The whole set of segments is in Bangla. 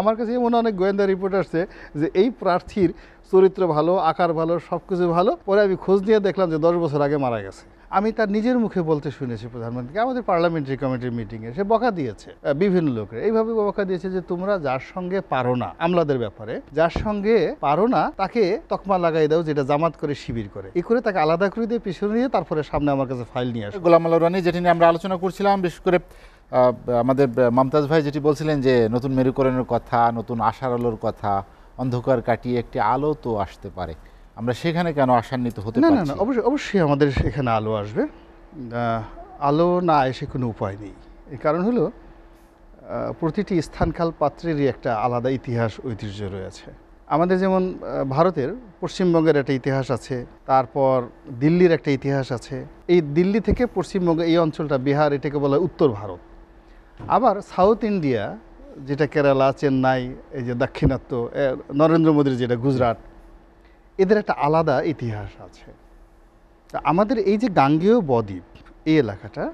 আমার কাছে মনে অনেক গোয়েন্দা রিপোর্ট আসছে যে এই প্রার্থীর চরিত্র ভালো, আকার ভালো, সবকিছু ভালো। পরে আমি খোঁজ নিয়ে দেখলাম যে 10 বছর আগে মারা গেছে। আমি তার নিজের মুখে বলতে শুনেছি প্রধানমন্ত্রীকে আমাদের পার্লামেন্টারি কমিটির মিটিংয়ে, সে বকা দিয়েছে বিভিন্ন লোকের, এইভাবে বকা দিয়েছে যে তোমরা যার সঙ্গে পারো না, আমলাদের ব্যাপারে যার সঙ্গে পারো না তাকে তকমা লাগাই দাও, যেটা জামাত করে, শিবির করে, এই করে তাকে আলাদা করে দিয়ে পিছনে নিয়ে তারপরে সামনে আমার কাছে ফাইল নিয়ে আসে। গোলাম আল রানী, যেটি নিয়ে আমরা আলোচনা করছিলাম, বিশেষ করে আমাদের মমতাজ ভাই যেটি বলছিলেন যে নতুন মেরুকরণের কথা, নতুন আশার আলোর কথা, অন্ধকার কাটিয়ে একটি আলো তো আসতে পারে, আমরা সেখানে কেন আশান্বিত হতে পারি না? অবশ্যই আমাদের সেখানে আলো আসবে, আলো না এসে কোনো উপায় নেই। এর কারণ হলো প্রতিটি স্থানকাল পাত্রেরই একটা আলাদা ইতিহাস, ঐতিহ্য রয়েছে। আমাদের যেমন ভারতের পশ্চিমবঙ্গের একটা ইতিহাস আছে, তারপর দিল্লির একটা ইতিহাস আছে। এই দিল্লি থেকে পশ্চিমবঙ্গ এই অঞ্চলটা, বিহার, এটাকে বলা হয় উত্তর ভারত। আবার সাউথ ইন্ডিয়া, যেটা কেরালা, চেন্নাই, এই যে দাক্ষিণাত্য, নরেন্দ্র মোদীর যেটা গুজরাট, এদের একটা আলাদা ইতিহাস আছে। আমাদের এই যে গাঙ্গেয় বদ্বীপ, এই এলাকাটা,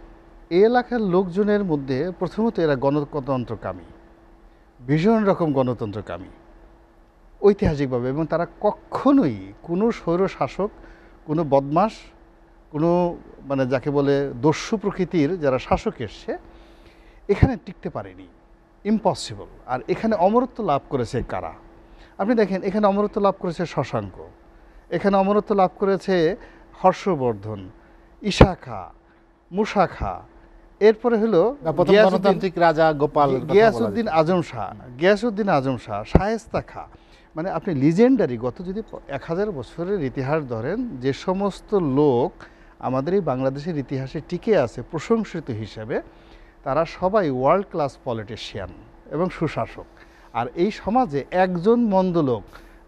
এই এলাকার লোকজনের মধ্যে প্রথমত এরা গণতন্ত্রকামী, ভীষণ রকম গণতন্ত্রকামী ঐতিহাসিকভাবে, এবং তারা কখনোই কোনো স্বৈরশাসক, কোনো বদমাস, কোনো মানে যাকে বলে দস্যু প্রকৃতির যারা শাসক এসছে, এখানে টিকতে পারেনি, ইম্পসিবল। আর এখানে অমরত্ব লাভ করেছে কারা? আপনি দেখেন, এখানে অমরত্ব লাভ করেছে শশাঙ্ক, এখানে অমরত্ব লাভ করেছে হর্ষবর্ধন, ঈশা খা, মুসা খা, এরপরে হলো গণতান্ত্রিক রাজা গোপাল, গিয়াসউদ্দিন আজম শাহ, শায়েস্তা খা। মানে আপনি লিজেন্ডারি, গত যদি 1000 বছরের ইতিহাস ধরেন, যে সমস্ত লোক আমাদের এই বাংলাদেশের ইতিহাসে টিকে আছে প্রশংসিত হিসাবে, তারা সবাই ওয়ার্ল্ড ক্লাস পলিটিশিয়ান এবং সুশাসক। আর এই সমাজে একজন মন্দ লোক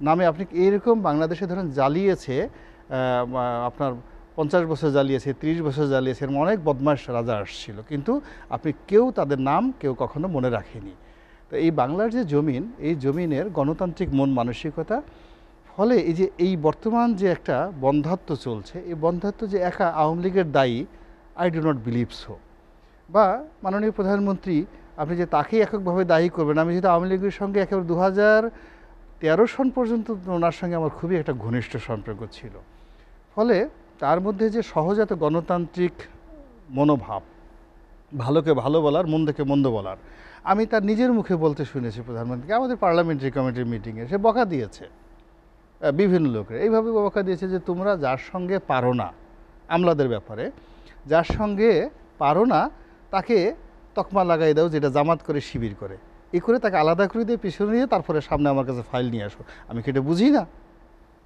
নামে আপনি এইরকম বাংলাদেশে ধরেন জ্বালিয়েছে, আপনার 50 বছর জ্বালিয়েছে, 30 বছর জ্বালিয়েছে, এরকম অনেক বদমাশ রাজা আসছিল, কিন্তু আপনি কেউ তাদের নাম কেউ কখনো মনে রাখেনি। তো এই বাংলার যে জমিন, এই জমিনের গণতান্ত্রিক মন মানসিকতা, ফলে এই যে এই বর্তমান যে একটা বন্ধাত্ব চলছে, এই বন্ধাত্ব যে একা আওয়ামী লীগের দায়ী, I do not believe so. বা মাননীয় প্রধানমন্ত্রী, আপনি যে তাকেই এককভাবে দায়ী করবেন, আমি যেহেতু আওয়ামী লীগের সঙ্গে একেবারে 2013 সন পর্যন্ত ওনার সঙ্গে আমার খুবই একটা ঘনিষ্ঠ সম্পর্ক ছিল, ফলে তার মধ্যে যে সহজাত গণতান্ত্রিক মনোভাব, ভালোকে ভালো বলার, মন্দকে মন্দ বলার, আমি তার নিজের মুখে বলতে শুনেছি প্রধানমন্ত্রীকে আমাদের পার্লামেন্টারি কমিটির মিটিংয়ে, সে বকা দিয়েছে বিভিন্ন লোকের, এইভাবে বকা দিয়েছে যে তোমরা যার সঙ্গে পারো না, আমলাদের ব্যাপারে যার সঙ্গে পারো না তাকে তকমা লাগাই দাও, যেটা জামাত করে, শিবির করে, এই করে তাকে আলাদা করে দিয়ে পিছনে নিয়ে তারপরে সামনে আমার কাছে ফাইল নিয়ে আসো। আমি কি এটা বুঝি না?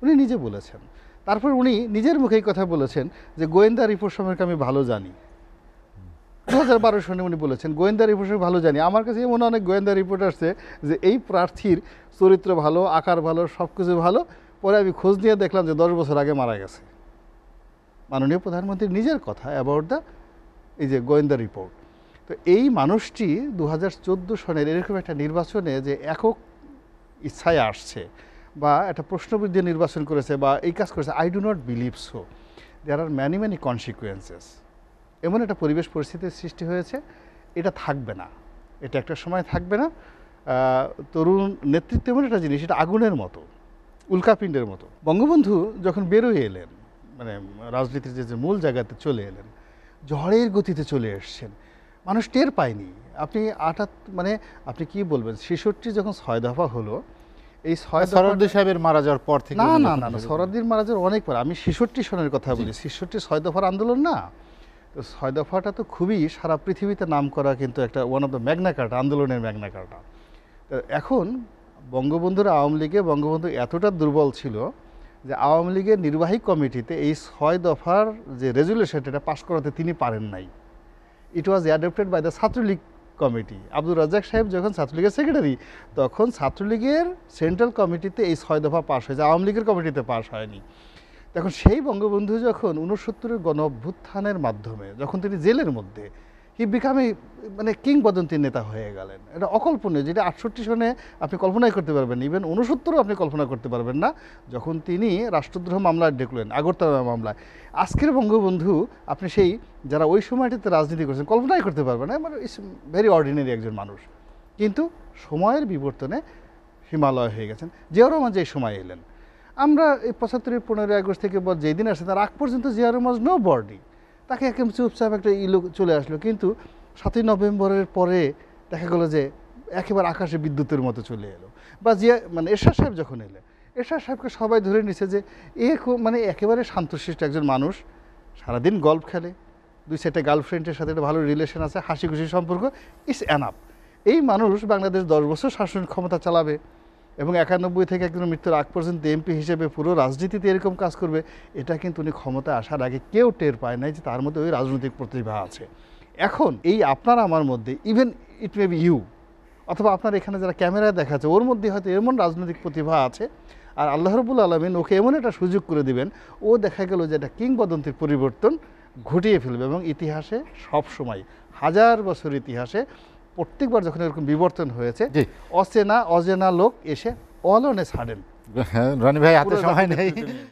উনি নিজে বলেছেন। তারপর উনি নিজের মুখেই কথা বলেছেন যে গোয়েন্দা রিপোর্ট সম্পর্কে আমি ভালো জানি। 2012 সনে উনি বলেছেন গোয়েন্দা রিপোর্ট সম্পর্কে ভালো জানি। আমার কাছে মনে অনেক গোয়েন্দা রিপোর্ট আসছে যে এই প্রার্থীর চরিত্র ভালো, আকার ভালো, সব কিছু ভালো। পরে আমি খোঁজ নিয়ে দেখলাম যে 10 বছর আগে মারা গেছে। মাননীয় প্রধানমন্ত্রী নিজের কথা অ্যাবাউট দ্য এই যে গোয়েন্দা রিপোর্ট। তো এই মানুষটি 2014 সনের এরকম একটা নির্বাচনে যে একক ইচ্ছায় আসছে বা একটা প্রশ্নবিদ্ধ নির্বাচন করেছে বা এই কাজ করেছে, I do not believe so. There are many many consequences. এমন একটা পরিবেশ পরিস্থিতির সৃষ্টি হয়েছে, এটা থাকবে না, এটা একটা সময় থাকবে না। তরুণ নেতৃত্ব এমন একটা জিনিস, এটা আগুনের মতো, উল্কাপিণ্ডের মতো। বঙ্গবন্ধু যখন বেরোয় এলেন, মানে রাজনীতির যে মূল জায়গাতে চলে এলেন, ঝড়ের গতিতে চলে এসছেন, মানুষ টের পায়নি। আপনি আপনি কি বলবেন, 66 যখন 6 দফা হলো, এই 6 দফা সাহেবের মারা যাওয়ার পর থেকে, না সরোয়ারদির মারা যাওয়ার অনেক পর, আমি 66 সনের কথা বলি। 66 6 দফার আন্দোলন না, তো 6 দফাটা তো খুবই সারা পৃথিবীতে নাম করা, কিন্তু একটা one of the Magna Carta, আন্দোলনের ম্যাগনা কার্টা। তো এখন বঙ্গবন্ধুর আওয়ামী লীগে বঙ্গবন্ধু এতটা দুর্বল ছিল যে আওয়ামী লীগের নির্বাহী কমিটিতে এই 6 দফার যে রেজুলেশন, এটা পাশ করাতে তিনি পারেন নাই। It was adopted by the Chhatra League committee. Abdur Razzak সাহেব যখন ছাত্রলীগের সেক্রেটারি, তখন ছাত্রলীগের সেন্ট্রাল কমিটিতে এই 6 দফা পাশ হয়েছে, আওয়ামী লীগের কমিটিতে পাশ হয়নি। তখন সেই বঙ্গবন্ধু যখন 69-এর গণ অভ্যুত্থানের মাধ্যমে যখন তিনি জেলের মধ্যে কি বিকামে মানে কিংবদন্তি নেতা হয়ে গেলেন, এটা অকল্পনীয়, যেটা 68 সনে আপনি কল্পনাই করতে পারবেন, ইভেন 69-এও আপনি কল্পনা করতে পারবেন না, যখন তিনি রাষ্ট্রদ্রোহ মামলায় ঢুকলেন, আগরতলা মামলায়। আজকের বঙ্গবন্ধু আপনি সেই যারা ওই সময়টিতে রাজনীতি করেছেন কল্পনাই করতে পারবেন না, মানে ইটস ভেরি অর্ডিনারি একজন মানুষ। কিন্তু সময়ের বিবর্তনে হিমালয় হয়ে গেছেন। জিয়া রহমান যে সময় এলেন, আমরা এই ৭৫-১৫ আগস্ট থেকে যেই দিন আসছে তার আগ পর্যন্ত জিয়া রহমান নো বডি, তাকে একদম চুপচাপ একটা ইলো চলে আসলো। কিন্তু ৭ই নভেম্বরের পরে দেখা গেলো যে একেবারে আকাশে বিদ্যুতের মতো চলে এলো। বা জিয়া মানে এরশাদ সাহেব যখন এলেন, এরশাদ সাহেবকে সবাই ধরে নিছে যে এ মানে একেবারে শান্তশিষ্ট একজন মানুষ, সারাদিন গল্ফ খেলে, 2-4টা গার্লফ্রেন্ডের সাথে একটা ভালো রিলেশন আছে, হাসি খুশি সম্পর্ক, ইস এনাফ। এই মানুষ বাংলাদেশ 10 বছর শাসন ক্ষমতা চালাবে এবং 91 থেকে একজন মৃত্যুর আগ পর্যন্ত এমপি হিসেবে পুরো রাজনীতিতে এরকম কাজ করবে, এটা কিন্তু উনি ক্ষমতা আসার আগে কেউ টের পায় নাই যে তার মধ্যে ওই রাজনৈতিক প্রতিভা আছে। এখন এই আপনার আমার মধ্যে, even it may be you অথবা আপনার এখানে যারা ক্যামেরায় দেখাচ্ছে, ওর মধ্যে হয়তো এমন রাজনৈতিক প্রতিভা আছে, আর আল্লাহ রাব্বুল আলামিন ওকে এমন একটা সুযোগ করে দিবেন, ও দেখা গেল যে একটা কিংবদন্তির পরিবর্তন ঘটিয়ে ফেলবে। এবং ইতিহাসে সব সময় 1000 বছর ইতিহাসে প্রত্যেকবার যখন এরকম বিবর্তন হয়েছে, অচেনা অজেনা লোক এসে অলনে ছাড়েন। হ্যাঁ রনি ভাই, এত সময় নেই,